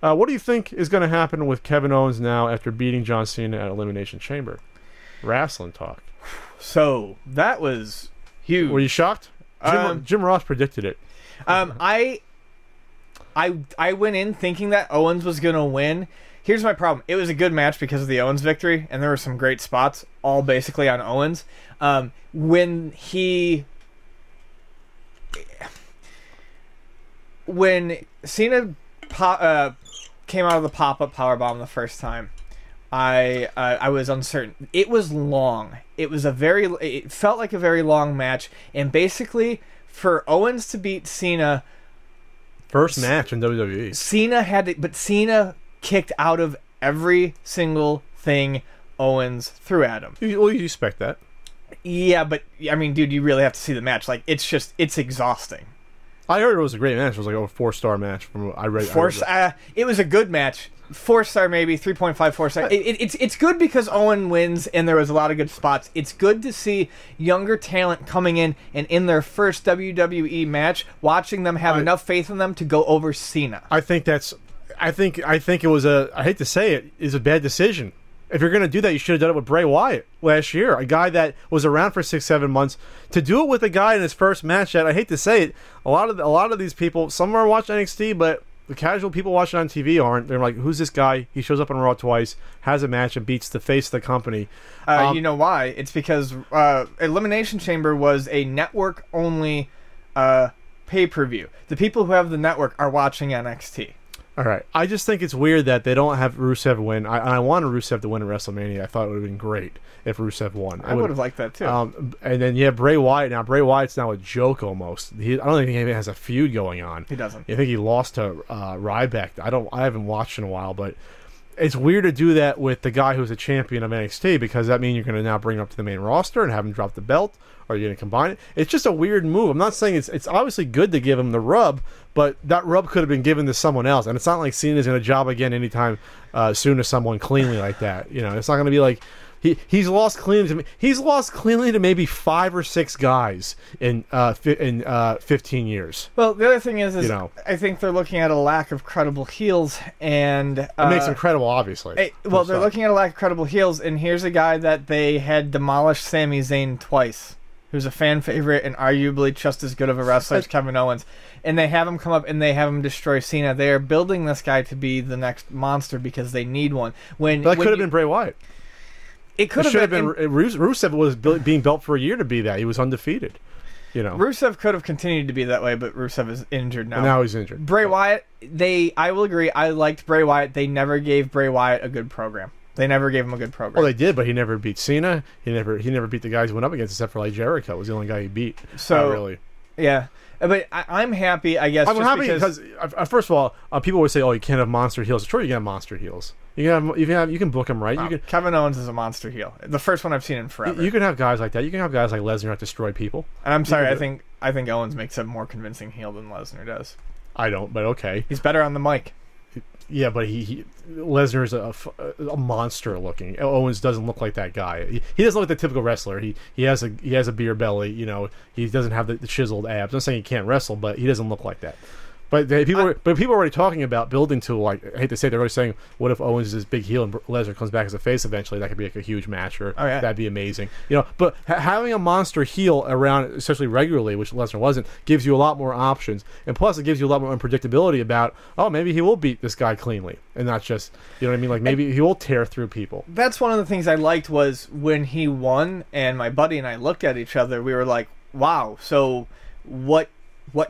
What do you think is going to happen with Kevin Owens now after beating John Cena at Elimination Chamber? Wrestling talk. So that was huge. Were you shocked? Jim Ross predicted it. I went in thinking that Owens was going to win. Here's my problem. It was a good match because of the Owens victory, and there were some great spots, all basically on Owens. When Cena came out of the pop-up powerbomb the first time, I was uncertain. It was long. It felt like a very long match, and basically for Owens to beat Cena, first match in WWE, Cena had to, but Cena kicked out of every single thing Owens threw at him. Well, you expect that. Yeah, but I mean, dude, you really have to see the match. Like, it's exhausting. I heard it was a great match. It was like a 4-star match. It was a good match. 4-star maybe, 3.54 star. It's good because Owen wins and there was a lot of good spots. It's good to see younger talent coming in and in their first WWE match, watching them have enough faith in them to go over Cena. I think it was a, I hate to say it, is a bad decision. If you're going to do that, you should have done it with Bray Wyatt last year, a guy that was around for 6-7 months. To do it with a guy in his first match, that I hate to say it, a lot of these people, some are watching NXT, but the casual people watching on TV aren't. They're like, who's this guy? He shows up on Raw twice, has a match, and beats the face of the company. You know why? It's because Elimination Chamber was a network-only pay-per-view. The people who have the network are watching NXT. All right. I just think it's weird that they don't have Rusev win. I wanted Rusev to win at WrestleMania. I thought it would have been great if Rusev won. I would have liked that, too. And then, yeah, Bray Wyatt. Now, Bray Wyatt's now a joke almost. I don't think he has a feud going on. He doesn't. I think he lost to Ryback. I haven't watched in a while, but it's weird to do that with the guy who's a champion of NXT, because that means you're going to now bring him up to the main roster and have him drop the belt, or you're going to combine it. It's just a weird move. I'm not saying it's obviously good to give him the rub, but that rub could have been given to someone else, and it's not like Cena's going to job again anytime soon to someone cleanly like that. You know, it's not going to be like he's lost cleanly. He's lost cleanly to maybe 5 or 6 guys in 15 years. Well, the other thing is you know, I think they're looking at a lack of credible heels, and it makes them credible, obviously. They're looking at a lack of credible heels, and here's a guy that they had demolished Sami Zayn twice, who's a fan favorite and arguably just as good of a wrestler as Kevin Owens. And they have him come up and they have him destroy Cena. They are building this guy to be the next monster because they need one. That could have been Bray Wyatt. It could have been... Rusev was being built for a year to be that. He was undefeated. You know, Rusev could have continued to be that way, but Rusev is injured now. And now he's injured. Bray Wyatt, I will agree, I liked Bray Wyatt. They never gave Bray Wyatt a good program. They never gave him a good program. Well, they did, but he never beat Cena. He never beat the guys he went up against, except for like Jericho. He was the only guy he beat. So really, yeah. But I'm happy, I guess. I'm happy because first of all, people would say, "Oh, you can't have monster heels." Sure, you can have monster heels. You can book them right. Wow. Kevin Owens is a monster heel. The first one I've seen in forever. You can have guys like that. You can have guys like Lesnar that destroy people. And I'm sorry, I think Owens makes a more convincing heel than Lesnar does. I don't, but okay. He's better on the mic. Yeah, but Lesnar is a monster looking. Owens doesn't look like that guy. He doesn't look like the typical wrestler. He has a beer belly. You know, he doesn't have the chiseled abs. I'm not saying he can't wrestle, but he doesn't look like that. But people are already talking about building to, like, I hate to say, they're already saying, what if Owens is this big heel and Lesnar comes back as a face eventually? That could be like a huge match, or that'd be amazing. You know, but having a monster heel around, especially regularly, which Lesnar wasn't, gives you a lot more options, and plus it gives you a lot more unpredictability about, oh, maybe he will beat this guy cleanly, and not just, you know what I mean? Like, maybe he will tear through people. That's one of the things I liked was when he won, and my buddy and I looked at each other. We were like, wow. So what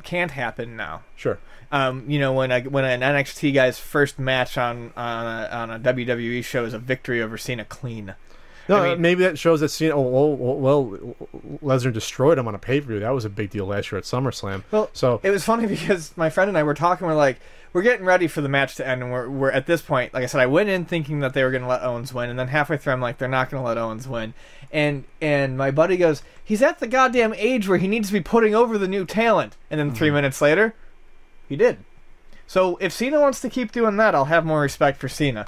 can't happen now? Sure. You know, when an NXT guy's first match on a WWE show is a victory over Cena clean. No, I mean, maybe that shows that Cena. Well, Lesnar destroyed him on a pay-per-view. That was a big deal last year at SummerSlam. Well, so it was funny because my friend and I were talking. We're like, we're getting ready for the match to end, and we're at this point. Like I said, I went in thinking that they were going to let Owens win, and then halfway through, I'm like, they're not going to let Owens win. And my buddy goes, he's at the goddamn age where he needs to be putting over the new talent. And then 3 minutes later, he did. So if Cena wants to keep doing that, I'll have more respect for Cena.